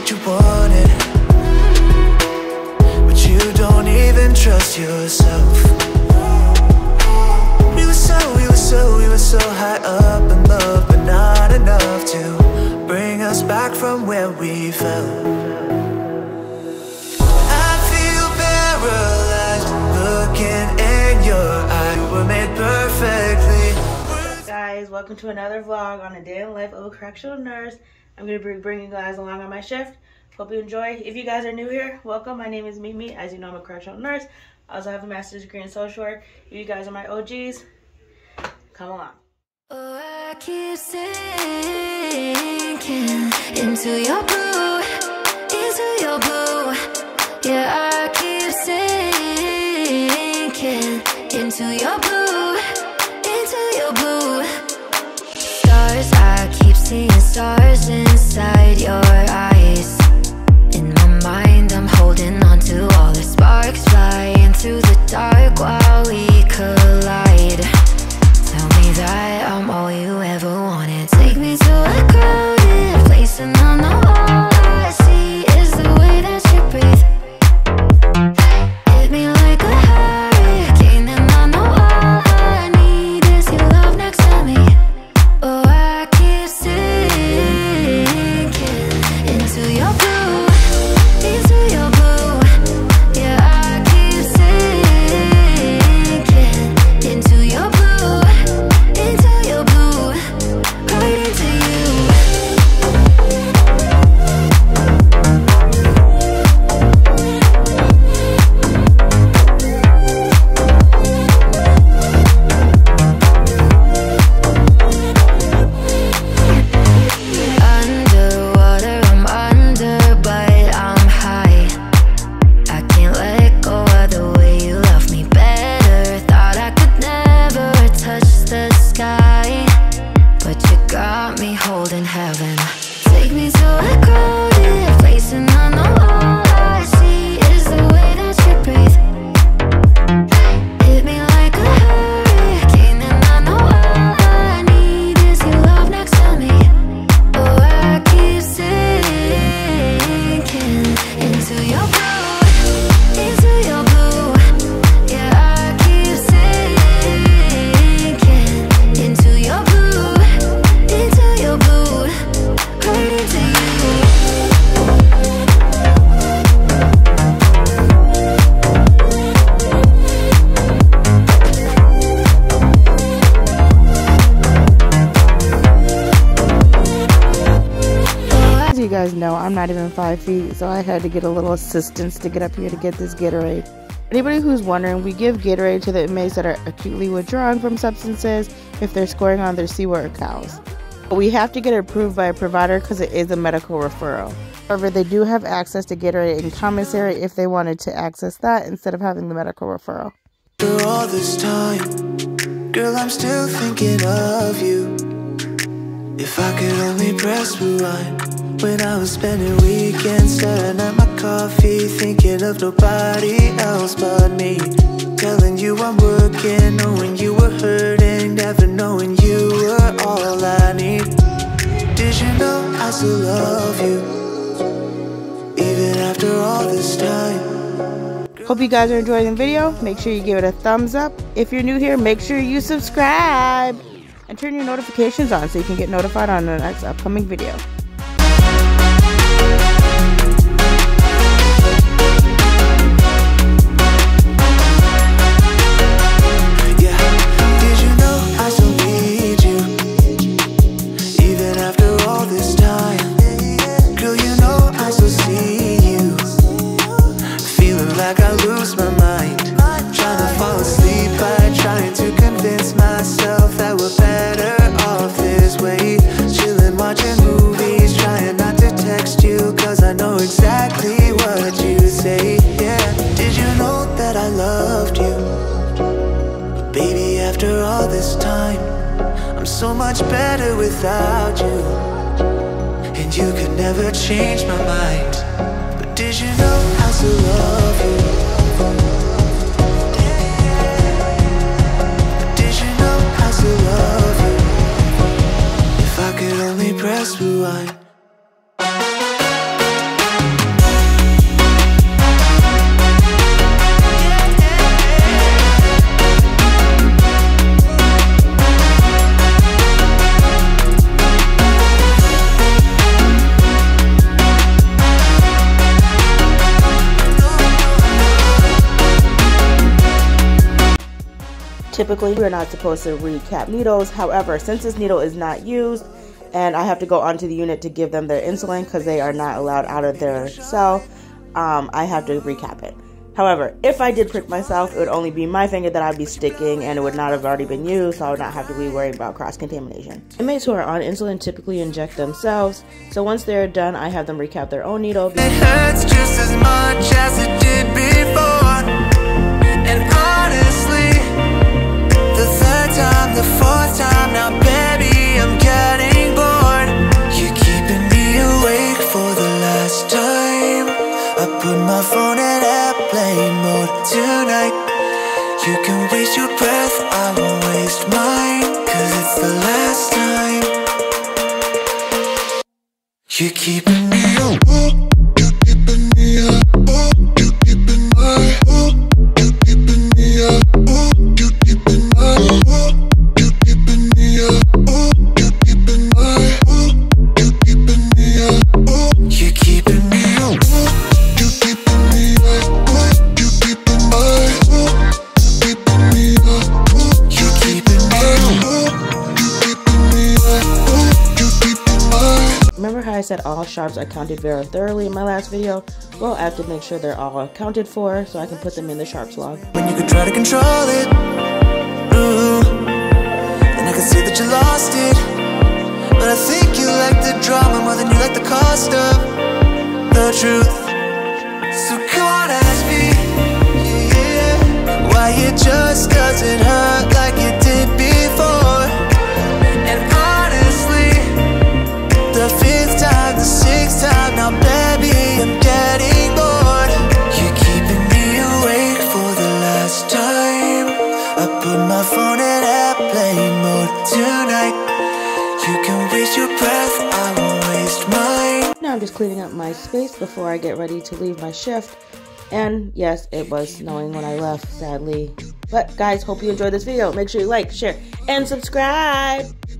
what you wanted, but you don't even trust yourself. We were so high up in love, but not enough to bring us back from where we fell. Welcome to another vlog on a day in the life of a correctional nurse. I'm going to be bringing you guys along on my shift. Hope you enjoy. If you guys are new here, welcome. My name is Mimi. As you know, I'm a correctional nurse. I also have a master's degree in social work. If you guys are my OGs, come along. Oh, I keep sinking into your blue, into your blue. Yeah, I keep sinking into your blue, into your blue. I keep seeing stars inside your eyes. In my mind, I'm holding on to all the sparks flying through the dark while we collide. Tell me that I'm all you ever wanted. Take me to a crowded place and I know all I see is the way that you breathe. Hit me like a hurricane and I know all I need is your love next to me. Oh, guys know I'm not even 5 feet, so I had to get a little assistance to get up here to get this Gatorade. Anybody who's wondering, we give Gatorade to the inmates that are acutely withdrawing from substances if they're scoring on their C-word cows. But we have to get it approved by a provider because it is a medical referral. However, they do have access to Gatorade in commissary if they wanted to access that instead of having the medical referral. After all this time, girl, I'm still thinking of you. If I could only press rewind. When I was spending weekends staring at my coffee, thinking of nobody else but me. Telling you I'm working, knowing you were hurting, never knowing you were all I need. Did you know I still love you, even after all this time? Hope you guys are enjoying the video. Make sure you give it a thumbs up. If you're new here, make sure you subscribe and turn your notifications on so you can get notified on the next upcoming video. After all this time, I'm so much better without you, and you could never change my mind. But did you know I still love you? But did you know I still love you? If I could only press rewind. Typically, we're not supposed to recap needles. However, since this needle is not used and I have to go onto the unit to give them their insulin because they are not allowed out of their cell, I have to recap it. However, if I did prick myself, it would only be my finger that I'd be sticking and it would not have already been used, so I would not have to be worried about cross-contamination. Inmates who are on insulin typically inject themselves, so once they're done, I have them recap their own needle. It hurts just as much as it did before, and honestly, the third time, the fourth time, now baby, I'm getting bored. You're keeping me awake for the last time. I put my phone in airplane mode tonight. You can waste your breath, I won't waste mine, cause it's the last time. You're keeping me up, you're keeping me up, you're keeping my, you're keeping me up, you're keeping my, you're keeping me up, you're keeping my, you're keeping me up, you're keeping me up. I said all sharps are counted very thoroughly in my last video. Well, I have to make sure they're all accounted for so I can put them in the sharps log. When you could try to control it, ooh, and I could see that you lost it, but I think you like the drama more than you like the cost of the truth. So come on, ask me, yeah, why it just doesn't hurt like it did before. And honestly, the fifth time, the sixth time, now baby, I'm getting bored. You're keeping me awake for the last time. I put my phone in airplane mode tonight. You can waste your breath, I won't waste mine. Now I'm just cleaning up my space before I get ready to leave my shift. And yes, it was snowing when I left, sadly. But guys, hope you enjoyed this video. Make sure you like, share, and subscribe.